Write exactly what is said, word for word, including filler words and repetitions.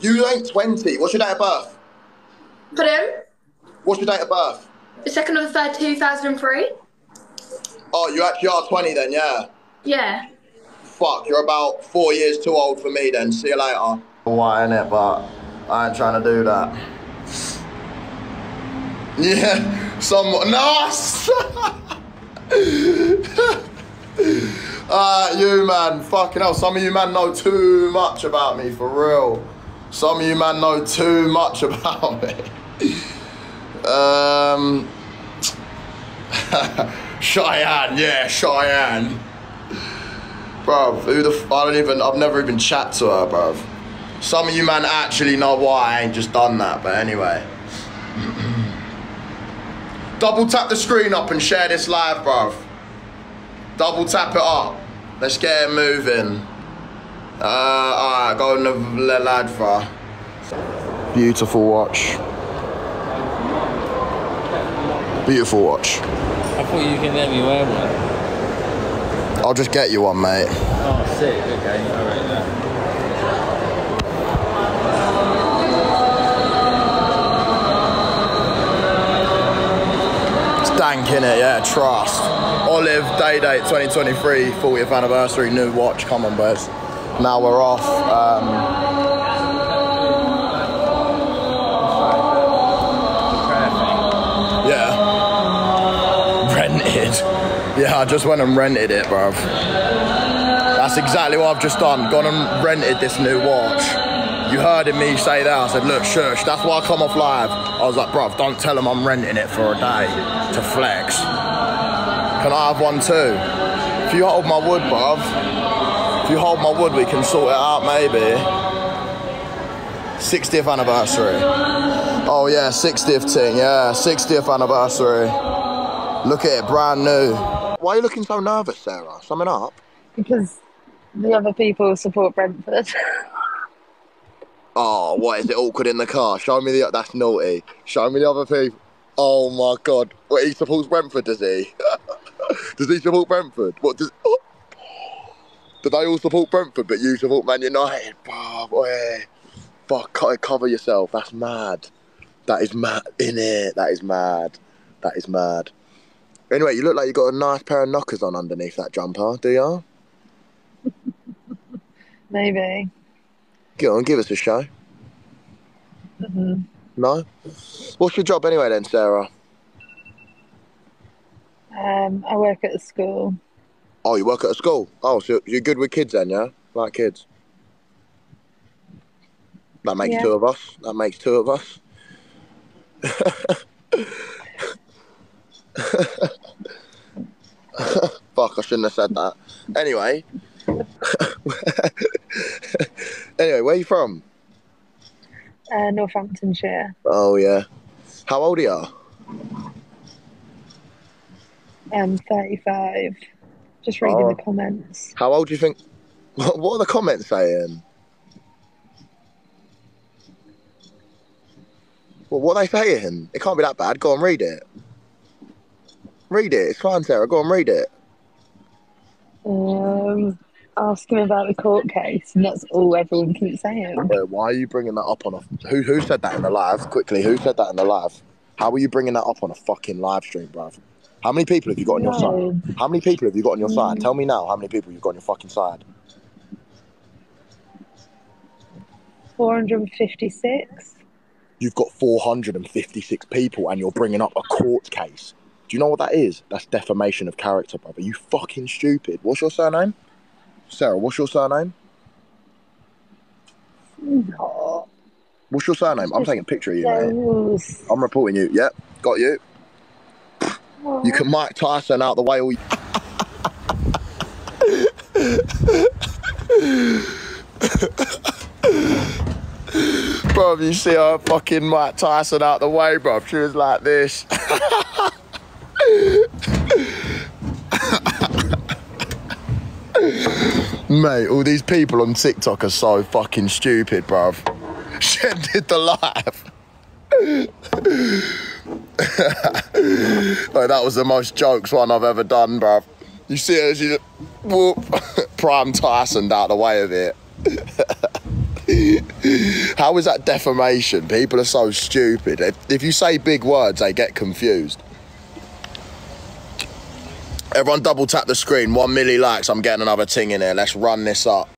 You ain't twenty. What's your date of birth? Pardon? What's your date of birth? The second of the third, two thousand and three. Oh, you actually are twenty then, yeah. Yeah. Fuck, you're about four years too old for me then. See you later. White in it, but I ain't trying to do that. Yeah, someone. Nice. Ah, uh, you man, fucking hell. Some of you man know too much about me, for real. Some of you man know too much about me. um, Cheyenne, yeah, Cheyenne. Bruv, who the f I don't even, I've never even chat to her, bruv. Some of you man actually know why I ain't just done that, but anyway. Double tap the screen up and share this live, bruv. Double tap it up. Let's get it moving. Uh, alright, go on the lad, bruv. Beautiful watch. Beautiful watch. I thought you could let me wear one. I'll just get you one, mate. Oh, sick. Okay, all right then. It's dank, innit? Yeah, trust. Olive, day date, twenty twenty-three, fortieth anniversary, new watch. Come on, boys. Now we're off. Um, Yeah, I just went and rented it, bruv. That's exactly what I've just done. Gone and rented this new watch. You heard me say that. I said, look, shush. That's why I come off live. I was like, bruv, don't tell them I'm renting it for a day to flex. Can I have one too? If you hold my wood, bruv. If you hold my wood, we can sort it out, maybe. sixtieth anniversary. Oh, yeah, sixtieth thing. Yeah, sixtieth anniversary. Look at it, brand new. Why are you looking so nervous, Sarah? Something up? Because the other people support Brentford. Oh, what is it? Awkward in the car. Show me the... That's naughty. Show me the other people. Oh, my God. Wait, he supports Brentford, does he? Does he support Brentford? What does... Oh. Do they all support Brentford, but you support Man United? Oh, boy. Fuck, cover yourself. That's mad. That is mad, innit? That is mad. That is mad. Anyway, you look like you got a nice pair of knockers on underneath that jumper, do you? Maybe. Go on, give us a show. Mm-hmm. No? What's your job anyway then, Sarah? Um, I work at a school. Oh, you work at a school? Oh, so you're good with kids then, yeah? Like kids? That makes yeah. two of us. That makes two of us. Fuck, I shouldn't have said that. Anyway. Anyway, where are you from? Uh, Northamptonshire. Oh, yeah. How old are you? I'm thirty-five. Just reading oh. the comments. How old do you think... What are the comments saying? Well, what are they saying? It can't be that bad. Go and read it. Read it. It's fine, Sarah. Go and read it. Um, ask him about the court case, and that's all everyone keeps saying. Why are you bringing that up on a... Who, who said that in the live? Quickly, who said that in the live? How are you bringing that up on a fucking live stream, bruv? How many people have you got on your no. side? How many people have you got on your mm. side? Tell me now how many people you've got on your fucking side. four hundred fifty-six. You've got four hundred fifty-six people, and you're bringing up a court case. Do you know what that is? That's defamation of character, brother. You fucking stupid. What's your surname? Sarah, what's your surname? No. What's your surname? I'm taking a picture of you, mate. I'm reporting you. Yep, got you. Oh. You can Mike Tyson out the way all you... Bro, you see her fucking Mike Tyson out the way, bro. She was like this. Mate, all these people on TikTok are so fucking stupid, bruv. She ended the live. Like, that was the most jokes one I've ever done, bruv. You see her, she's whoop, Prime Tyson out the way of it. How is that defamation? People are so stupid. If, if you say big words, they get confused. Everyone double tap the screen. One milli likes. I'm getting another ting in here. Let's run this up.